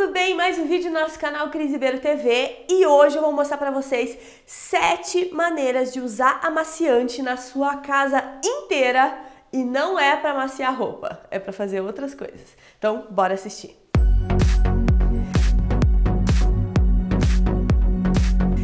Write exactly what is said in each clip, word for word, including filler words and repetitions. tudo bem? Mais um vídeo do nosso canal Cris Ribeiro T V e hoje eu vou mostrar para vocês sete maneiras de usar amaciante na sua casa inteira e não é para amaciar roupa, é para fazer outras coisas. Então, bora assistir!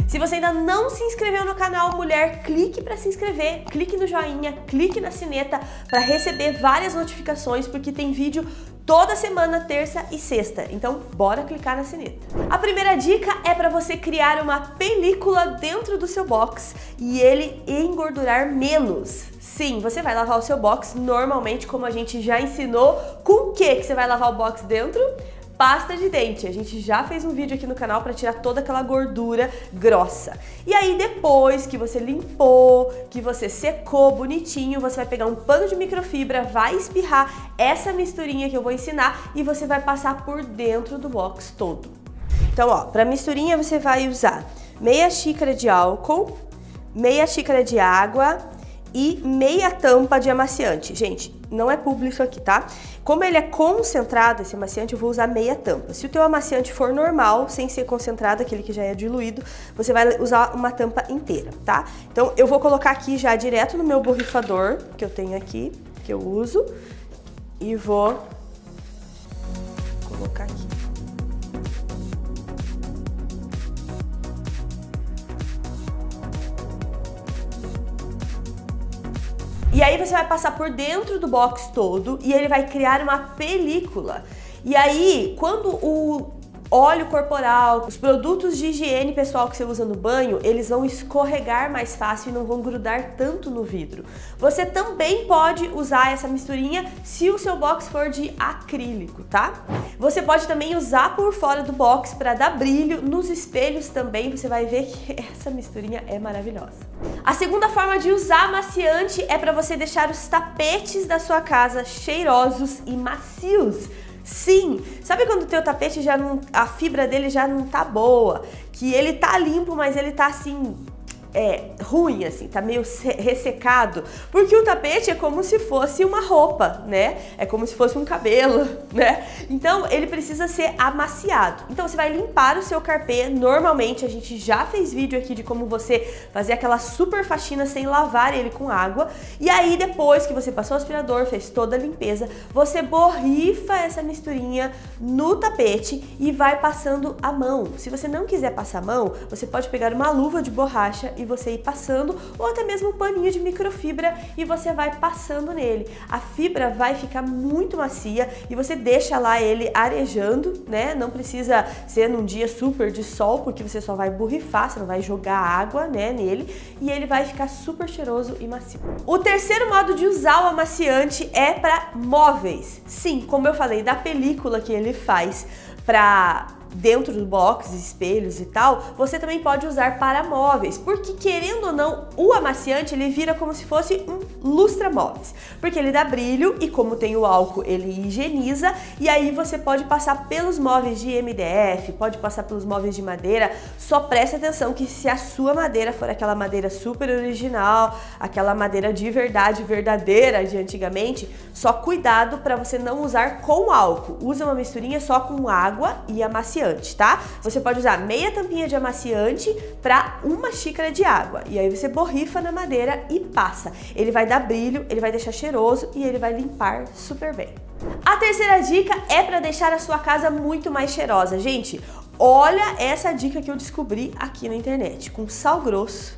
Se você ainda não se inscreveu no canal Mulher, clique para se inscrever, clique no joinha, clique na sineta para receber várias notificações, porque tem vídeo toda semana, terça e sexta. Então, bora clicar na sineta. A primeira dica é para você criar uma película dentro do seu box e ele engordurar menos. Sim, você vai lavar o seu box normalmente, como a gente já ensinou. Com o que que você vai lavar o box dentro? Pasta de dente. A gente já fez um vídeo aqui no canal para tirar toda aquela gordura grossa. E aí depois que você limpou, que você secou bonitinho, você vai pegar um pano de microfibra, vai espirrar essa misturinha que eu vou ensinar e você vai passar por dentro do box todo. Então, ó, para misturinha você vai usar meia xícara de álcool, meia xícara de água e meia tampa de amaciante. Gente, não é público isso aqui, tá? Como ele é concentrado, esse amaciante, eu vou usar meia tampa. Se o teu amaciante for normal, sem ser concentrado, aquele que já é diluído, você vai usar uma tampa inteira, tá? Então, eu vou colocar aqui já direto no meu borrifador, que eu tenho aqui, que eu uso, e vou colocar aqui. E aí você vai passar por dentro do box todo e ele vai criar uma película. E aí, quando o óleo corporal, os produtos de higiene pessoal que você usa no banho, eles vão escorregar mais fácil e não vão grudar tanto no vidro. Você também pode usar essa misturinha se o seu box for de acrílico, tá? Você pode também usar por fora do box para dar brilho. Nos espelhos também você vai ver que essa misturinha é maravilhosa. A segunda forma de usar amaciante é para você deixar os tapetes da sua casa cheirosos e macios. Sim, sabe quando o teu tapete já não, a fibra dele já não tá boa, que ele tá limpo, mas ele tá assim, é, ruim assim, tá meio ressecado, porque o tapete é como se fosse uma roupa, né? É como se fosse um cabelo, né? Então ele precisa ser amaciado. Então você vai limpar o seu carpê normalmente. A gente já fez vídeo aqui de como você fazer aquela super faxina sem lavar ele com água. E aí depois que você passou o aspirador, fez toda a limpeza, você borrifa essa misturinha no tapete e vai passando a mão. Se você não quiser passar a mão, você pode pegar uma luva de borracha e você ir passando, ou até mesmo um paninho de microfibra e você vai passando nele. A fibra vai ficar muito macia e você deixa lá ele arejando, né? Não precisa ser num dia super de sol, porque você só vai borrifar, você não vai jogar água, né, nele, e ele vai ficar super cheiroso e macio. O terceiro modo de usar o amaciante é para móveis. Sim, como eu falei da película que ele faz para dentro do box, espelhos e tal, você também pode usar para móveis, porque querendo ou não, o amaciante ele vira como se fosse um lustra-móveis, porque ele dá brilho e como tem o álcool, ele higieniza, e aí você pode passar pelos móveis de M D F, pode passar pelos móveis de madeira. Só preste atenção que se a sua madeira for aquela madeira super original, aquela madeira de verdade, verdadeira de antigamente, só cuidado para você não usar com álcool. Usa uma misturinha só com água e amaciante, tá? Você pode usar meia tampinha de amaciante para uma xícara de água e aí você borrifa na madeira e passa. Ele vai dar brilho, ele vai deixar cheiroso e ele vai limpar super bem. A terceira dica é para deixar a sua casa muito mais cheirosa. Gente, olha essa dica que eu descobri aqui na internet, com sal grosso,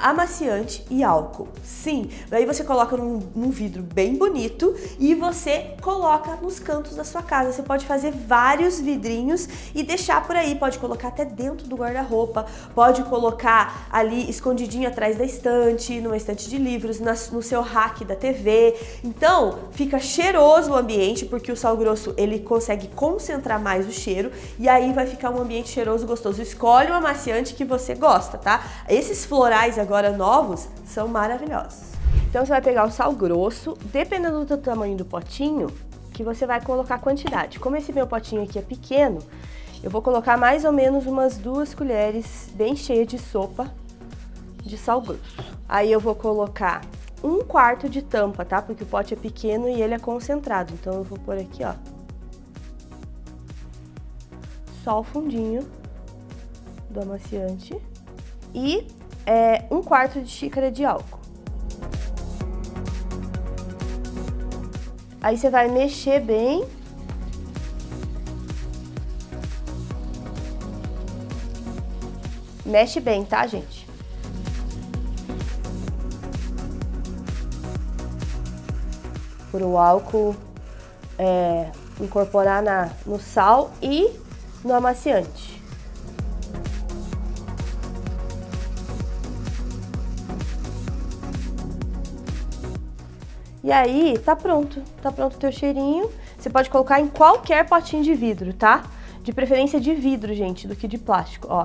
amaciante e álcool. Sim, daí você coloca num, num vidro bem bonito e você coloca nos cantos da sua casa. Você pode fazer vários vidrinhos e deixar por aí, pode colocar até dentro do guarda-roupa, pode colocar ali escondidinho atrás da estante, numa estante de livros, na, no seu rack da T V. Então, fica cheiroso o ambiente, porque o sal grosso, ele consegue concentrar mais o cheiro e aí vai ficar um ambiente cheiroso, gostoso. Escolhe um amaciante que você gosta, tá? Esses florais agora novos são maravilhosos. Então você vai pegar o sal grosso, dependendo do tamanho do potinho, que você vai colocar a quantidade. Como esse meu potinho aqui é pequeno, eu vou colocar mais ou menos umas duas colheres bem cheias de sopa de sal grosso. Aí eu vou colocar um quarto de tampa, tá? Porque o pote é pequeno e ele é concentrado. Então eu vou pôr aqui, ó, só o fundinho do amaciante e é, um quarto de xícara de álcool. Aí você vai mexer bem. Mexe bem, tá, gente? Por o álcool é, incorporar na, no sal e no amaciante. E aí, tá pronto. Tá pronto o teu cheirinho. Você pode colocar em qualquer potinho de vidro, tá? De preferência de vidro, gente, do que de plástico, ó.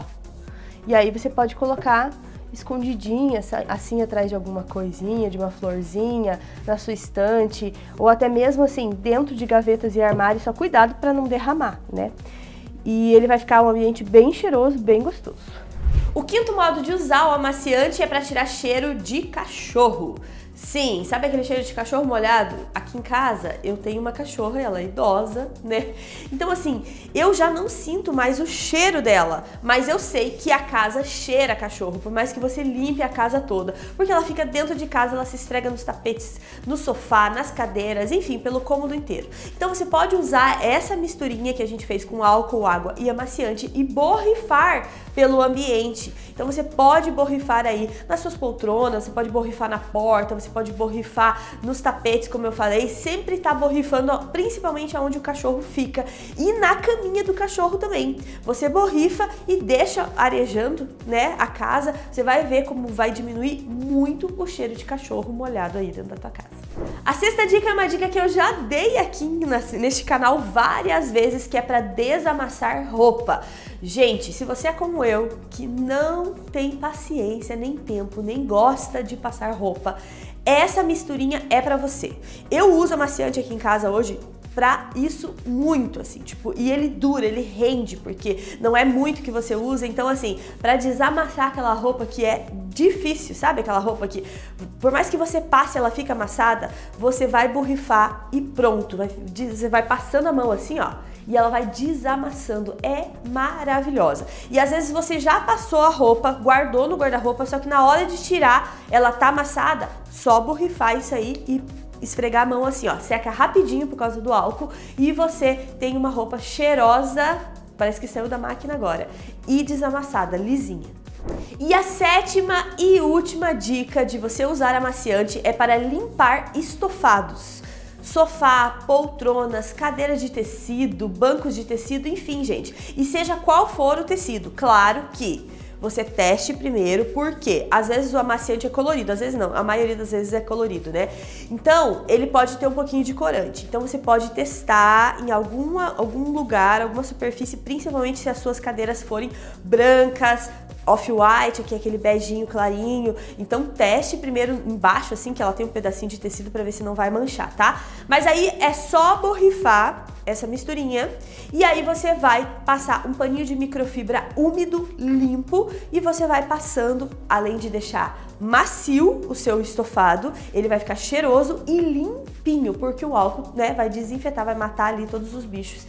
E aí você pode colocar escondidinha, assim, atrás de alguma coisinha, de uma florzinha, na sua estante, ou até mesmo assim, dentro de gavetas e armários, só cuidado para não derramar, né? E ele vai ficar um ambiente bem cheiroso, bem gostoso. O quinto modo de usar o amaciante é para tirar cheiro de cachorro. Sim, sabe aquele cheiro de cachorro molhado? Aqui em casa eu tenho uma cachorra, ela é idosa, né? Então assim, eu já não sinto mais o cheiro dela, mas eu sei que a casa cheira cachorro, por mais que você limpe a casa toda, porque ela fica dentro de casa, ela se esfrega nos tapetes, no sofá, nas cadeiras, enfim, pelo cômodo inteiro. Então você pode usar essa misturinha que a gente fez com álcool, água e amaciante e borrifar pelo ambiente. Então você pode borrifar aí nas suas poltronas, você pode borrifar na porta, você pode borrifar nos tapetes, como eu falei, sempre tá borrifando, ó, principalmente aonde o cachorro fica e na caminha do cachorro também. Você borrifa e deixa arejando, né, a casa, você vai ver como vai diminuir muito o cheiro de cachorro molhado aí dentro da tua casa. A sexta dica é uma dica que eu já dei aqui neste canal várias vezes, que é para desamassar roupa. Gente, se você é como eu, que não tem paciência, nem tempo, nem gosta de passar roupa, essa misturinha é pra você. Eu uso amaciante aqui em casa hoje pra isso muito, assim, tipo, e ele dura, ele rende, porque não é muito que você usa, então assim, pra desamassar aquela roupa que é difícil, sabe? Aquela roupa que, por mais que você passe, ela fica amassada, você vai borrifar e pronto, vai, você vai passando a mão assim, ó, e ela vai desamassando, é maravilhosa. E às vezes você já passou a roupa, guardou no guarda-roupa, só que na hora de tirar, ela tá amassada, só borrifar isso aí e esfregar a mão assim, ó, seca rapidinho por causa do álcool e você tem uma roupa cheirosa, parece que saiu da máquina agora, e desamassada, lisinha. E a sétima e última dica de você usar amaciante é para limpar estofados. Sofá, poltronas, cadeiras de tecido, bancos de tecido, enfim, gente. E seja qual for o tecido, claro que você teste primeiro, porque às vezes o amaciante é colorido, às vezes não, a maioria das vezes é colorido, né? Então, ele pode ter um pouquinho de corante. Então, você pode testar em alguma, algum lugar, alguma superfície, principalmente se as suas cadeiras forem brancas, off-white, aqui aquele beijinho clarinho. Então teste primeiro embaixo, assim, que ela tem um pedacinho de tecido pra ver se não vai manchar, tá? Mas aí é só borrifar essa misturinha e aí você vai passar um paninho de microfibra úmido, limpo, e você vai passando, além de deixar macio o seu estofado, ele vai ficar cheiroso e limpinho, porque o álcool, né, vai desinfetar, vai matar ali todos os bichos.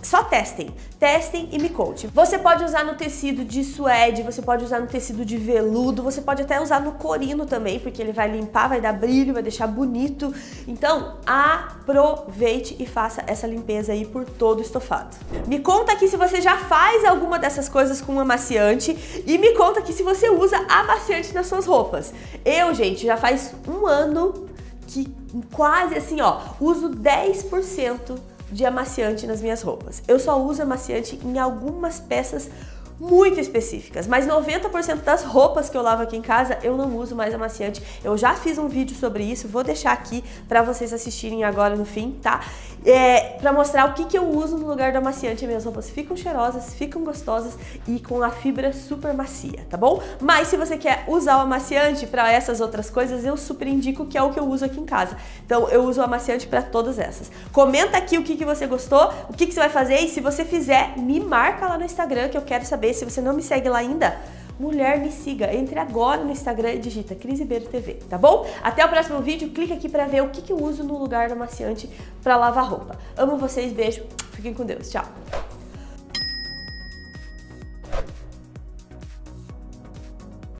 Só testem, testem e me conte. Você pode usar no tecido de suede, você pode usar no tecido de veludo, você pode até usar no corino também, porque ele vai limpar, vai dar brilho, vai deixar bonito. Então, aproveite e faça essa limpeza aí por todo o estofado. Me conta aqui se você já faz alguma dessas coisas com amaciante e me conta aqui se você usa amaciante nas suas roupas. Eu, gente, já faz um ano que quase assim, ó, uso dez por cento de amaciante nas minhas roupas. Eu só uso amaciante em algumas peças muito específicas, mas noventa por cento das roupas que eu lavo aqui em casa eu não uso mais amaciante. Eu já fiz um vídeo sobre isso, vou deixar aqui pra vocês assistirem agora no fim, tá? É, pra mostrar o que, que eu uso no lugar do amaciante. Minhas roupas ficam cheirosas, ficam gostosas e com a fibra super macia, tá bom? Mas se você quer usar o amaciante pra essas outras coisas, eu super indico, que é o que eu uso aqui em casa. Então eu uso o amaciante pra todas essas. Comenta aqui o que, que você gostou, o que, que você vai fazer, e se você fizer, me marca lá no Instagram, que eu quero saber. Se você não me segue lá ainda, mulher, me siga. Entre agora no Instagram e digita Cris Ribeiro T V, tá bom? Até o próximo vídeo. Clica aqui pra ver o que, que eu uso no lugar do amaciante pra lavar roupa. Amo vocês, beijo. Fiquem com Deus. Tchau.